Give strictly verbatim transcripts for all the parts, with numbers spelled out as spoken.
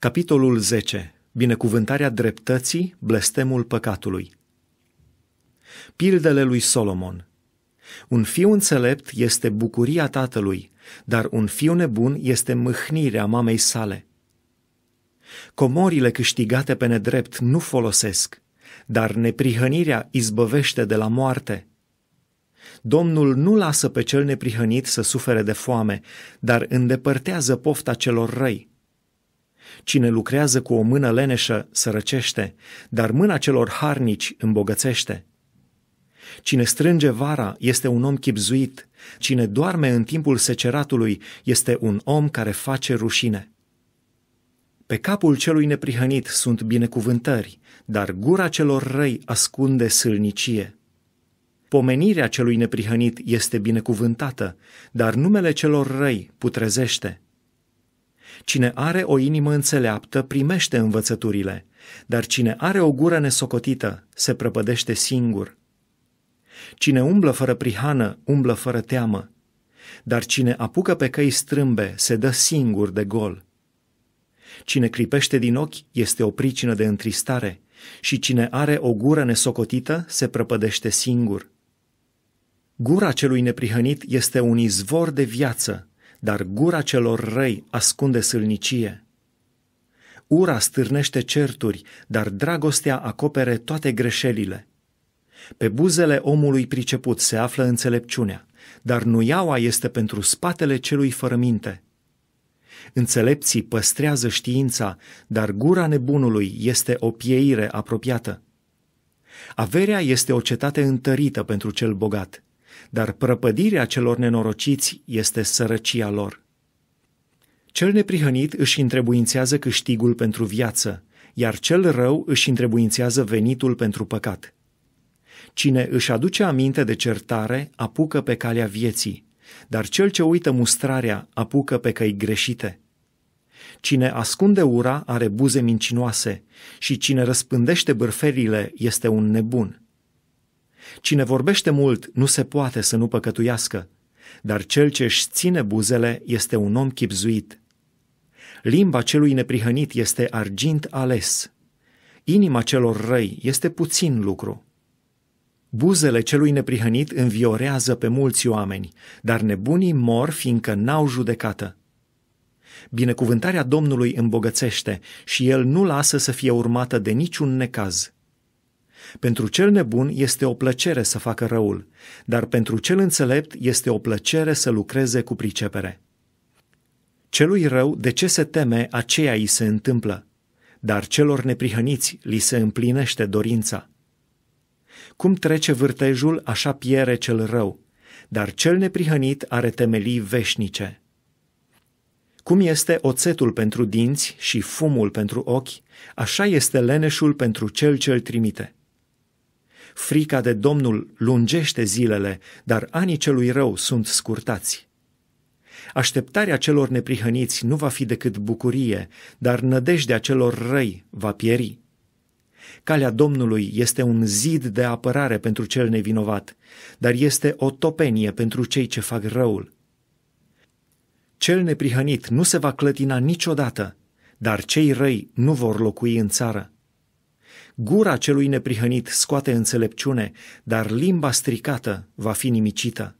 Capitolul zece. Binecuvântarea dreptății, blestemul păcatului. Pildele lui Solomon. Un fiu înțelept este bucuria tatălui, dar un fiu nebun este mâhnirea mamei sale. Comorile câștigate pe nedrept nu folosesc, dar neprihănirea izbăvește de la moarte. Domnul nu lasă pe cel neprihănit să sufere de foame, dar îndepărtează pofta celor răi. Cine lucrează cu o mână leneșă sărăcește, dar mâna celor harnici îmbogățește. Cine strânge vara este un om chibzuit, cine doarme în timpul seceratului este un om care face rușine. Pe capul celui neprihănit sunt binecuvântări, dar gura celor răi ascunde sâlnicie. Pomenirea celui neprihănit este binecuvântată, dar numele celor răi putrezește. Cine are o inimă înțeleaptă primește învățăturile, dar cine are o gură nesocotită se prăpădește singur. Cine umblă fără prihană, umblă fără teamă, dar cine apucă pe căi strâmbe se dă singur de gol. Cine clipește din ochi este o pricină de întristare și cine are o gură nesocotită se prăpădește singur. Gura celui neprihănit este un izvor de viață, dar gura celor răi ascunde sâlnicie. Ura stârnește certuri, dar dragostea acopere toate greșelile. Pe buzele omului priceput se află înțelepciunea, dar nuiaua este pentru spatele celui fără minte. Înțelepții păstrează știința, dar gura nebunului este o pieire apropiată. Averea este o cetate întărită pentru cel bogat, dar prăpădirea celor nenorociți este sărăcia lor. Cel neprihănit își întrebuințează câștigul pentru viață, iar cel rău își întrebuințează venitul pentru păcat. Cine își aduce aminte de certare apucă pe calea vieții, dar cel ce uită mustrarea apucă pe căi greșite. Cine ascunde ura are buze mincinoase și cine răspândește bârferile este un nebun. Cine vorbește mult nu se poate să nu păcătuiască, dar cel ce își ține buzele este un om chibzuit. Limba celui neprihănit este argint ales, inima celor răi este puțin lucru. Buzele celui neprihănit înviorează pe mulți oameni, dar nebunii mor fiindcă n-au judecată. Binecuvântarea Domnului îmbogățește și el nu lasă să fie urmată de niciun necaz. Pentru cel nebun este o plăcere să facă răul, dar pentru cel înțelept este o plăcere să lucreze cu pricepere. Celui rău de ce se teme, aceea îi se întâmplă, dar celor neprihăniți li se împlinește dorința. Cum trece vârtejul, așa piere cel rău, dar cel neprihănit are temelii veșnice. Cum este oțetul pentru dinți și fumul pentru ochi, așa este leneșul pentru cel ce-l trimite. Frica de Domnul lungește zilele, dar anii celui rău sunt scurtați. Așteptarea celor neprihăniți nu va fi decât bucurie, dar nădejdea celor răi va pieri. Calea Domnului este un zid de apărare pentru cel nevinovat, dar este o topenie pentru cei ce fac răul. Cel neprihănit nu se va clătina niciodată, dar cei răi nu vor locui în țară. Gura celui neprihănit scoate înțelepciune, dar limba stricată va fi nimicită.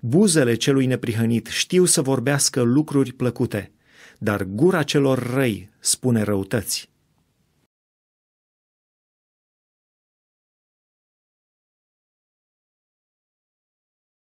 Buzele celui neprihănit știu să vorbească lucruri plăcute, dar gura celor răi spune răutăți.